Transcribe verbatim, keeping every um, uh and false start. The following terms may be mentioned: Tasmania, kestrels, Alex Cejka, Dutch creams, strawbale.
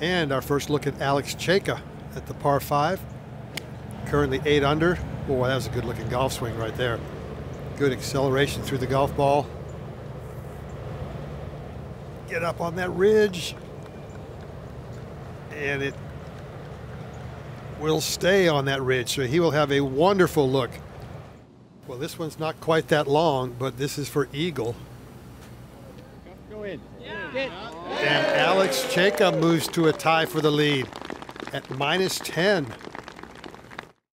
And our first look at Alex Cejka at the par five. Currently eight under. Boy, that was a good looking golf swing right there. Good acceleration through the golf ball. Get up on that ridge. And it will stay on that ridge, so he will have a wonderful look. Well, this one's not quite that long, but this is for eagle. Go in. And Alex Cejka moves to a tie for the lead at minus ten.